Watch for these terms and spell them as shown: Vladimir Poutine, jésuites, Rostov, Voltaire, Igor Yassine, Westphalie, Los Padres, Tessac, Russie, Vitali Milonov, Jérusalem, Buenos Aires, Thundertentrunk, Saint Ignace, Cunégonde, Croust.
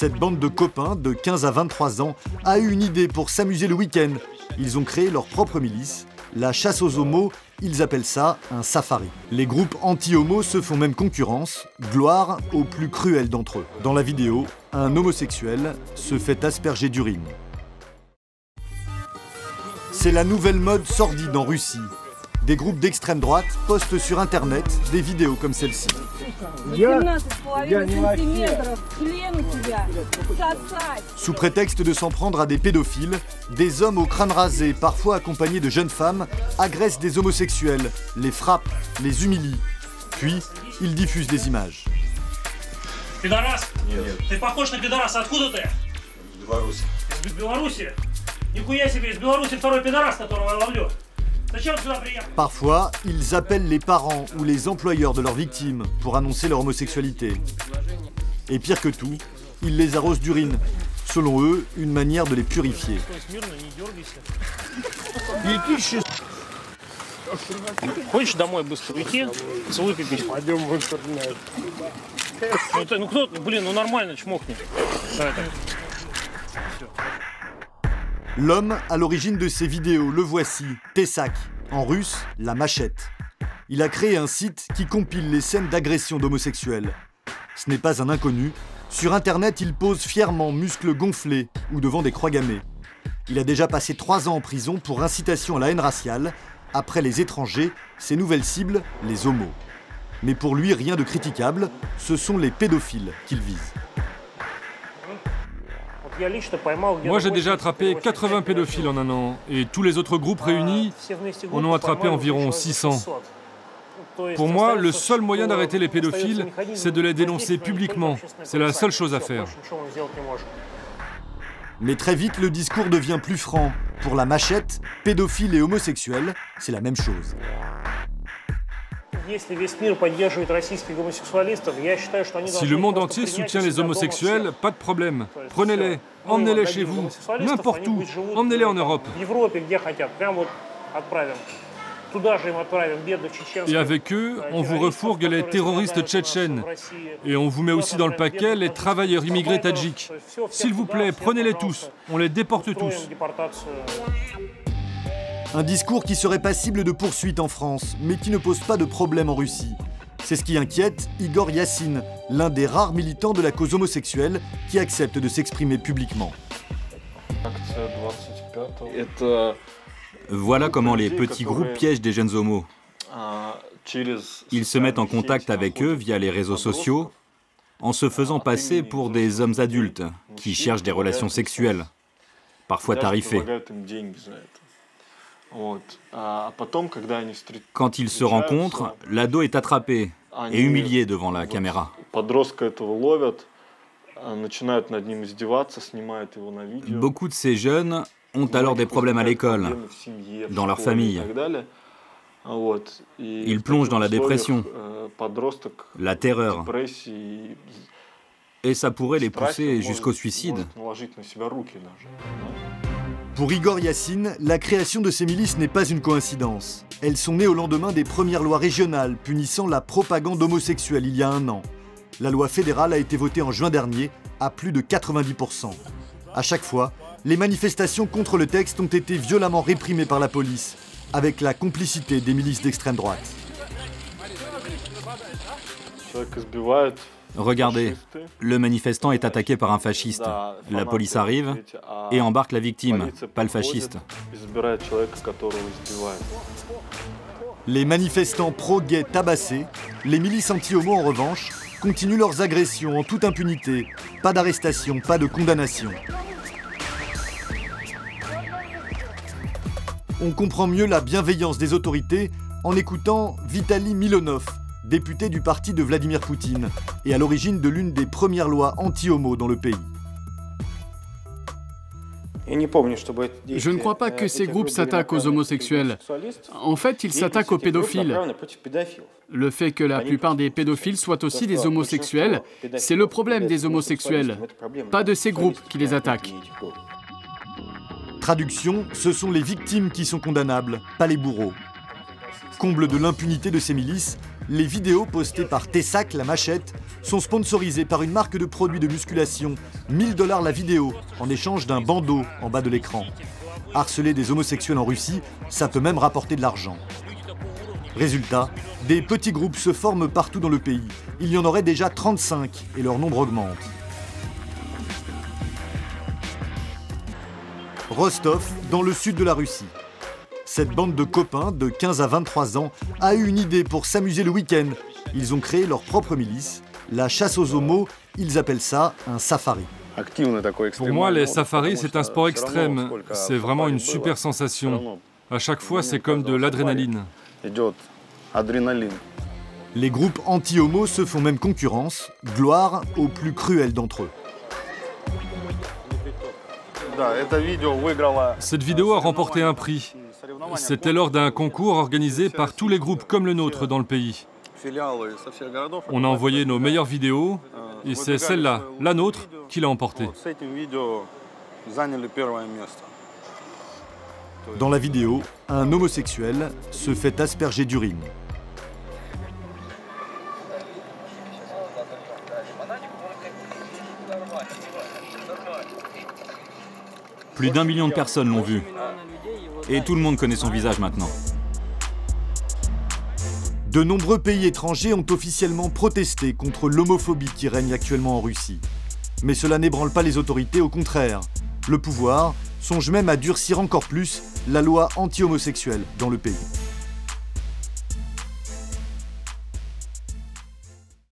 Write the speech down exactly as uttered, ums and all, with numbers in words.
Cette bande de copains de quinze à vingt-trois ans a eu une idée pour s'amuser le week-end. Ils ont créé leur propre milice, la chasse aux homos. Ils appellent ça un safari. Les groupes anti-homos se font même concurrence, gloire aux plus cruels d'entre eux. Dans la vidéo, un homosexuel se fait asperger d'urine. C'est la nouvelle mode sordide en Russie. Des groupes d'extrême droite postent sur Internet des vidéos comme celle-ci. Sous prétexte de s'en prendre à des pédophiles, des hommes au crâne rasé, parfois accompagnés de jeunes femmes, agressent des homosexuels, les frappent, les humilient. Puis, ils diffusent des images. Parfois, ils appellent les parents ou les employeurs de leurs victimes pour annoncer leur homosexualité. Et pire que tout, ils les arrosent d'urine. Selon eux, une manière de les purifier. L'homme à l'origine de ces vidéos, le voici, Tessac, en russe, la machette. Il a créé un site qui compile les scènes d'agression d'homosexuels. Ce n'est pas un inconnu. Sur Internet, il pose fièrement, muscles gonflés ou devant des croix gammées. Il a déjà passé trois ans en prison pour incitation à la haine raciale. Après les étrangers, ses nouvelles cibles, les homos. Mais pour lui, rien de critiquable. Ce sont les pédophiles qu'il vise. Moi, j'ai déjà attrapé quatre-vingts pédophiles en un an, et tous les autres groupes réunis en ont attrapé environ six cents. Pour moi, le seul moyen d'arrêter les pédophiles, c'est de les dénoncer publiquement. C'est la seule chose à faire. Mais très vite, le discours devient plus franc. Pour la machette, pédophiles et homosexuels, c'est la même chose. Si le monde entier soutient les homosexuels, pas de problème. Prenez-les, emmenez-les chez vous, n'importe où, emmenez-les en Europe. Et avec eux, on vous refourgue les terroristes tchétchènes. Et on vous met aussi dans le paquet les travailleurs immigrés tadjiks. S'il vous plaît, prenez-les tous, on les déporte tous. Un discours qui serait passible de poursuites en France, mais qui ne pose pas de problème en Russie. C'est ce qui inquiète Igor Yassine, l'un des rares militants de la cause homosexuelle qui accepte de s'exprimer publiquement. Voilà comment les petits groupes piègent des jeunes homos. Ils se mettent en contact avec eux via les réseaux sociaux, en se faisant passer pour des hommes adultes qui cherchent des relations sexuelles, parfois tarifées. Quand ils se rencontrent, l'ado est attrapé et humilié devant la caméra. Beaucoup de ces jeunes ont alors des problèmes à l'école, dans leur famille. Ils plongent dans la dépression, la terreur, et ça pourrait les pousser jusqu'au suicide. Pour Igor Yassine, la création de ces milices n'est pas une coïncidence. Elles sont nées au lendemain des premières lois régionales punissant la propagande homosexuelle il y a un an. La loi fédérale a été votée en juin dernier à plus de quatre-vingt-dix pour cent. À chaque fois, les manifestations contre le texte ont été violemment réprimées par la police, avec la complicité des milices d'extrême droite. Regardez, le manifestant est attaqué par un fasciste. La police arrive et embarque la victime, pas le fasciste. Les manifestants pro-gays tabassés, les milices anti-homo en revanche, continuent leurs agressions en toute impunité. Pas d'arrestation, pas de condamnation. On comprend mieux la bienveillance des autorités en écoutant Vitali Milonov, député du parti de Vladimir Poutine et à l'origine de l'une des premières lois anti-homo dans le pays. Je ne crois pas que ces groupes s'attaquent aux homosexuels. En fait, ils s'attaquent aux pédophiles. Le fait que la plupart des pédophiles soient aussi des homosexuels, c'est le problème des homosexuels, pas de ces groupes qui les attaquent. Traduction, ce sont les victimes qui sont condamnables, pas les bourreaux. Comble de l'impunité de ces milices, Les vidéos postées par Tessac, la machette, sont sponsorisées par une marque de produits de musculation, mille dollars la vidéo, en échange d'un bandeau en bas de l'écran. Harceler des homosexuels en Russie, ça peut même rapporter de l'argent. Résultat, des petits groupes se forment partout dans le pays. Il y en aurait déjà trente-cinq et leur nombre augmente. Rostov, dans le sud de la Russie. Cette bande de copains de quinze à vingt-trois ans a eu une idée pour s'amuser le week-end. Ils ont créé leur propre milice. La chasse aux homos, ils appellent ça un safari. Pour moi, les safaris, c'est un sport extrême. C'est vraiment une super sensation. À chaque fois, c'est comme de l'adrénaline. Les groupes anti-homos se font même concurrence, gloire aux plus cruels d'entre eux. Cette vidéo a remporté un prix. C'était lors d'un concours organisé par tous les groupes comme le nôtre dans le pays. On a envoyé nos meilleures vidéos et c'est celle-là, la nôtre, qui l'a emportée. Dans la vidéo, un homosexuel se fait asperger d'urine. Plus d'un million de personnes l'ont vu. Et tout le monde connaît son visage maintenant. De nombreux pays étrangers ont officiellement protesté contre l'homophobie qui règne actuellement en Russie. Mais cela n'ébranle pas les autorités, au contraire. Le pouvoir songe même à durcir encore plus la loi anti-homosexuelle dans le pays.